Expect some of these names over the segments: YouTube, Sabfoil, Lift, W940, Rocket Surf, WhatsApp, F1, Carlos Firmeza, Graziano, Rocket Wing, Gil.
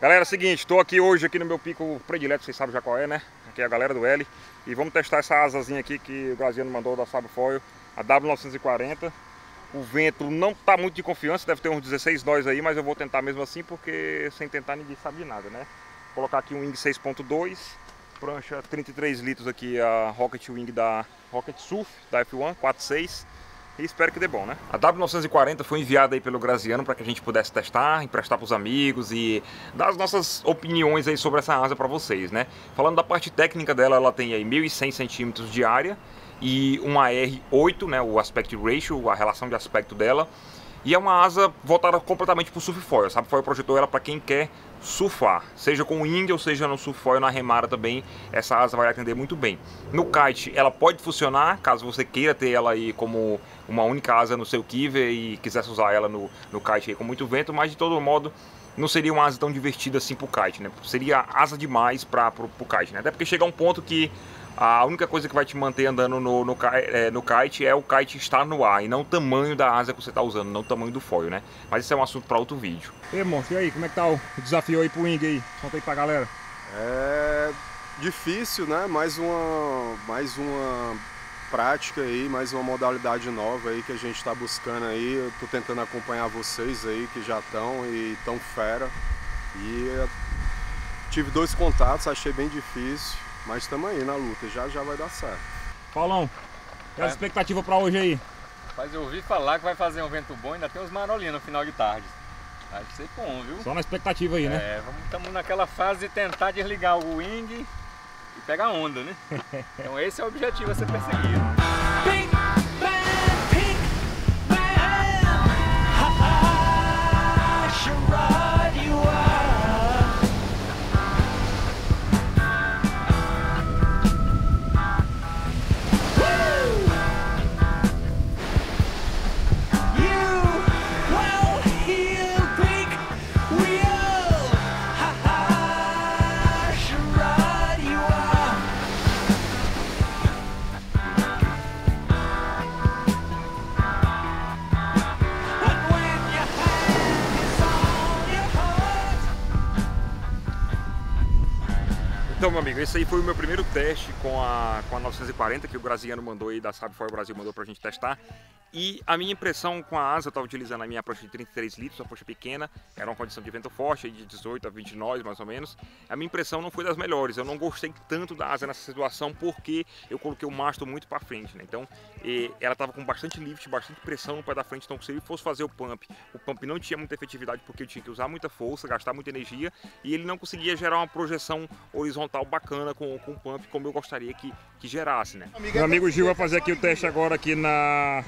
Galera, é o seguinte, estou aqui hoje aqui no meu pico predileto, vocês sabem já qual é, né? Aqui é a galera do L. E vamos testar essa asazinha aqui que o Graziano mandou da Sabfoil, a W940. O vento não está muito de confiança, deve ter uns 16 nós aí, mas eu vou tentar mesmo assim, porque sem tentar ninguém sabe nada, né? Vou colocar aqui um wing 6.2, prancha 33 litros aqui, a Rocket Wing da Rocket Surf, da F1, 4.6. E espero que dê bom, né? A W940 foi enviada aí pelo Graziano para que a gente pudesse testar, emprestar para os amigos e dar as nossas opiniões aí sobre essa asa para vocês, né? Falando da parte técnica dela, ela tem aí 1.100 centímetros de área e uma R8, né? O aspect ratio, a relação de aspecto dela. E é uma asa voltada completamente para o surffoil. A Sabfoil projetou ela para quem quer surfar, seja com wing ou seja no surffoil, na remada também, essa asa vai atender muito bem. No kite ela pode funcionar, caso você queira ter ela aí como uma única asa no seu kiver e quisesse usar ela no kite aí com muito vento, mas de todo modo não seria uma asa tão divertida assim pro kite, né? Seria asa demais pro kite, né? Até porque chega um ponto que a única coisa que vai te manter andando no kite é o kite estar no ar e não o tamanho da asa que você está usando, não o tamanho do foil, né? Mas isso é um assunto para outro vídeo. E monstro, e aí, como é que tá o desafio aí pro wing aí? Conta aí pra galera. É difícil, né? Mais uma prática aí, mais uma modalidade nova aí que a gente está buscando aí. Eu tô tentando acompanhar vocês aí que já estão e tão fera. E tive dois contatos, achei bem difícil. Mas estamos aí na luta, já vai dar certo. Paulão, qual é a expectativa para hoje aí? Rapaz, eu ouvi falar que vai fazer um vento bom, ainda tem uns marolinhos no final de tarde. Vai ser bom, viu? Só na expectativa aí, né? É, estamos naquela fase de tentar desligar o wing e pegar a onda, né? Então esse é o objetivo a ser perseguido. Então, meu amigo, esse aí foi o meu primeiro teste com a 940 que o Graziano mandou aí, da Sabfoil Brasil mandou pra gente testar. E a minha impressão com a asa, eu estava utilizando a minha prancha de 33 litros, uma prancha pequena, era uma condição de vento forte, de 18 a 20 nós mais ou menos. A minha impressão não foi das melhores, eu não gostei tanto da asa nessa situação porque eu coloquei o mastro muito para frente, né? Então ela estava com bastante lift, bastante pressão no pé da frente, então se eu fosse fazer o pump não tinha muita efetividade porque eu tinha que usar muita força, gastar muita energia e ele não conseguia gerar uma projeção horizontal bacana com o pump como eu gostaria que gerasse, né? Meu amigo Gil vai fazer aqui o teste agora aqui na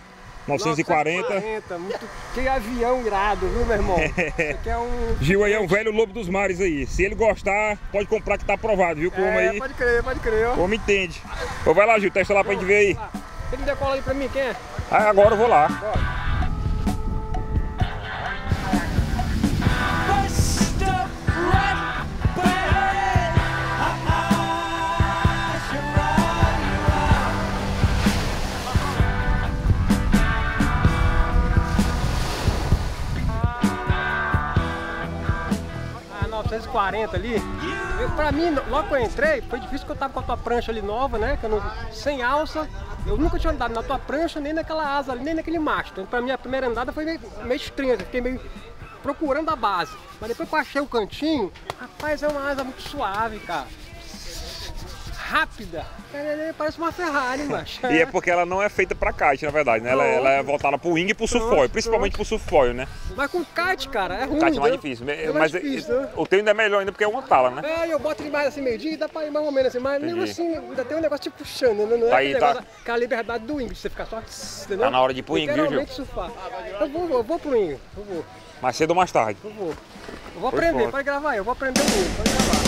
940. Muito... Que avião irado, viu, meu irmão? É um... Gil aí é um velho lobo dos mares aí. Se ele gostar, pode comprar que tá aprovado, viu? Como aí? Pode crer, pode crer. O homem entende. Então vai lá, Gil, testa lá pra gente ver aí. Tem que decolar aí pra mim, quem é? Ah, agora eu vou lá. Bora. Ali, pra mim, logo que eu entrei, foi difícil porque eu tava com a tua prancha ali nova, né, que eu não, sem alça, eu nunca tinha andado na tua prancha, nem naquela asa ali, nem naquele mastro, então pra mim a primeira andada foi meio estranha, fiquei meio procurando a base, mas depois que eu achei o cantinho, rapaz, é uma asa muito suave, cara. Rápida, parece uma Ferrari, macho. E é porque ela não é feita pra kite, na verdade, né? Ela é voltada pro wing e pro surffoil, principalmente pro surffoil, né? Mas com kite, cara, é ruim. Kite é mais difícil, mas o teu ainda é melhor ainda porque é uma tala, né? É, eu boto ele mais assim meio-dia e dá pra ir mais ou menos assim, mas mesmo assim ainda tem um negócio te puxando, né? Não é aquele negócio, aquela liberdade do wing, você ficar só, entendeu? Tá na hora de ir pro wing, viu, Gil? Eu vou pro wing, eu vou. Mais cedo ou mais tarde? Eu vou aprender, pode gravar aí, eu vou aprender o wing, pode gravar.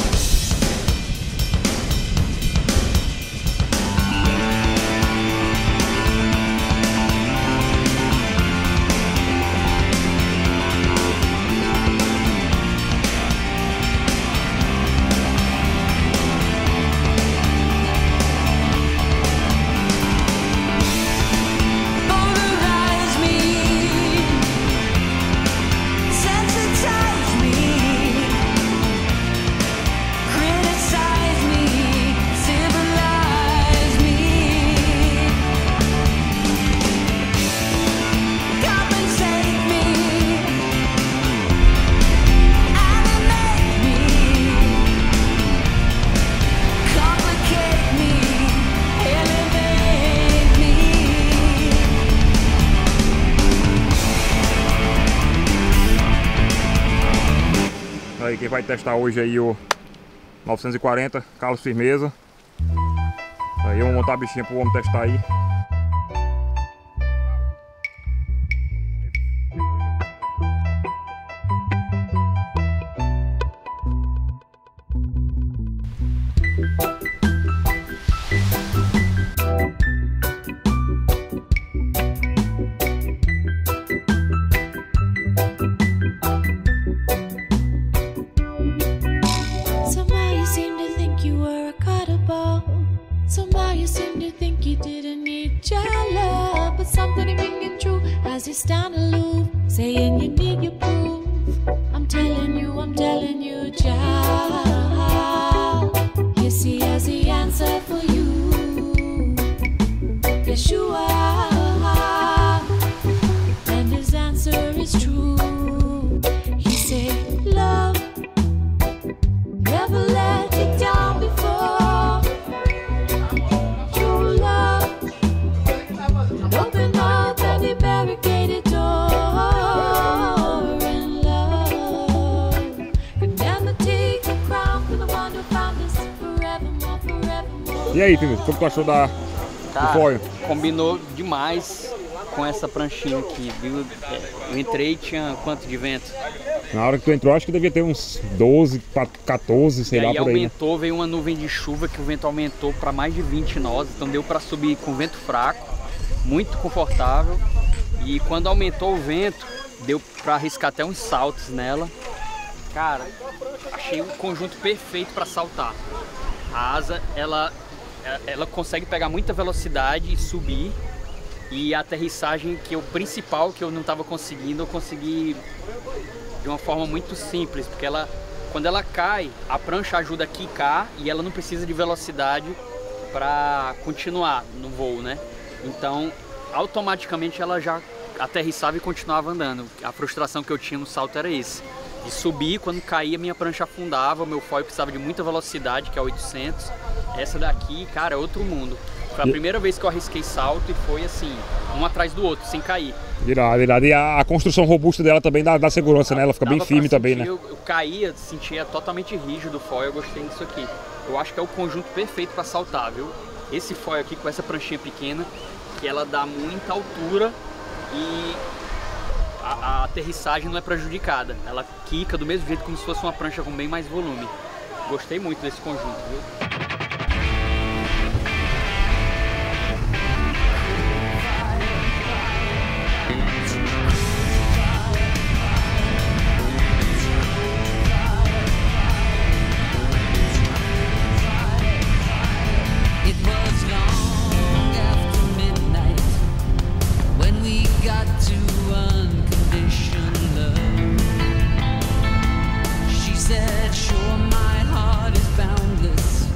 aí quem vai testar hoje aí o 940, Carlos Firmeza. Aí eu vou montar a bichinha pro homem testar aí. E aí, Firmeza, o que tu achou da foil? Combinou demais com essa pranchinha aqui, viu? Eu entrei e tinha quanto de vento? Na hora que tu entrou, acho que devia ter uns 12, 14, sei lá, por aí. E aumentou, né? Veio uma nuvem de chuva que o vento aumentou para mais de 20 nós, então deu para subir com vento fraco, muito confortável. E quando aumentou o vento, deu para arriscar até uns saltos nela. Cara, achei um conjunto perfeito para saltar. A asa, ela consegue pegar muita velocidade e subir, e a aterrissagem, que é o principal, que eu não estava conseguindo, eu consegui de uma forma muito simples, porque ela, quando ela cai, a prancha ajuda a quicar e ela não precisa de velocidade para continuar no voo, né? Então automaticamente ela já aterrissava e continuava andando. A frustração que eu tinha no salto era esse, de subir, quando caía minha prancha afundava, o meu foil precisava de muita velocidade, que é 800. Essa daqui, cara, é outro mundo. Foi a primeira vez que eu arrisquei salto e foi assim, um atrás do outro, sem cair. Irado, irado. E a construção robusta dela também dá segurança, né? Ela fica bem firme também, né? Eu caía, sentia totalmente rígido o foil, eu gostei disso aqui. Eu acho que é o conjunto perfeito para saltar, viu? Esse foil aqui com essa pranchinha pequena, que ela dá muita altura e a aterrissagem não é prejudicada. Ela quica do mesmo jeito, como se fosse uma prancha com bem mais volume. Gostei muito desse conjunto, viu? She said, sure, my heart is boundless,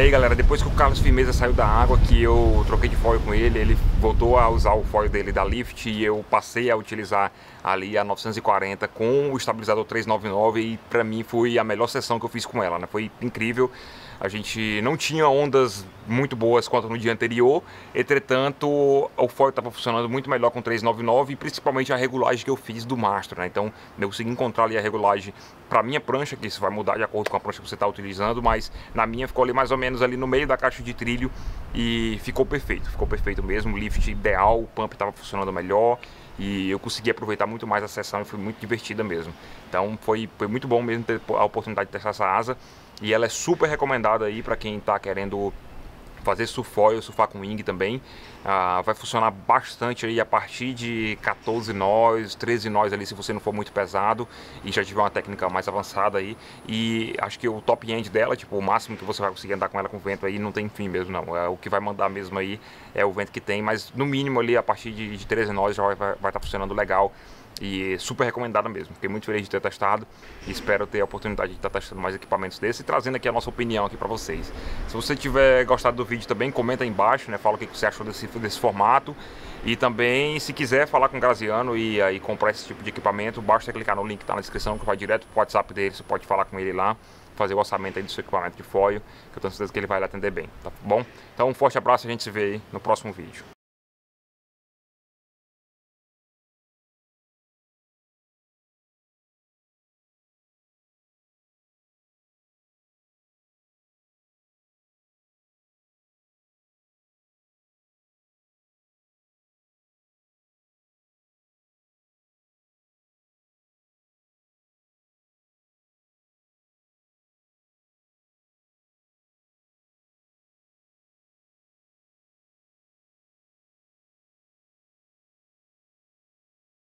E aí galera, depois que o Carlos Firmeza saiu da água, que eu troquei de foil com ele, ele voltou a usar o foil dele da Lift e eu passei a utilizar ali a 940 com o estabilizador 399 e pra mim foi a melhor sessão que eu fiz com ela, né? Foi incrível. A gente não tinha ondas muito boas quanto no dia anterior, entretanto o foil estava funcionando muito melhor com 399 e principalmente a regulagem que eu fiz do mastro, né? Então eu consegui encontrar ali a regulagem para minha prancha, que isso vai mudar de acordo com a prancha que você está utilizando, mas na minha ficou ali mais ou menos ali no meio da caixa de trilho e ficou perfeito mesmo, lift ideal, o pump estava funcionando melhor e eu consegui aproveitar muito mais a sessão e foi muito divertida mesmo. Então foi muito bom mesmo ter a oportunidade de testar essa asa. E ela é super recomendada aí para quem está querendo fazer surfoil, surfar com wing também. Vai funcionar bastante aí a partir de 14 nós, 13 nós ali se você não for muito pesado e já tiver uma técnica mais avançada aí. E acho que o top end dela, tipo o máximo que você vai conseguir andar com ela com vento aí, não tem fim mesmo não. O que vai mandar mesmo aí é o vento que tem, mas no mínimo ali a partir de 13 nós já vai estar funcionando legal. E super recomendada mesmo, fiquei muito feliz de ter testado e espero ter a oportunidade de estar testando mais equipamentos desses e trazendo aqui a nossa opinião aqui para vocês. Se você tiver gostado do vídeo também, comenta aí embaixo, né? Fala o que você achou desse formato e também se quiser falar com o Graziano e comprar esse tipo de equipamento, basta clicar no link que está na descrição que vai direto para o WhatsApp dele, você pode falar com ele lá, fazer o orçamento aí do seu equipamento de foil, que eu tenho certeza que ele vai lhe atender bem, tá bom? Então um forte abraço e a gente se vê aí no próximo vídeo.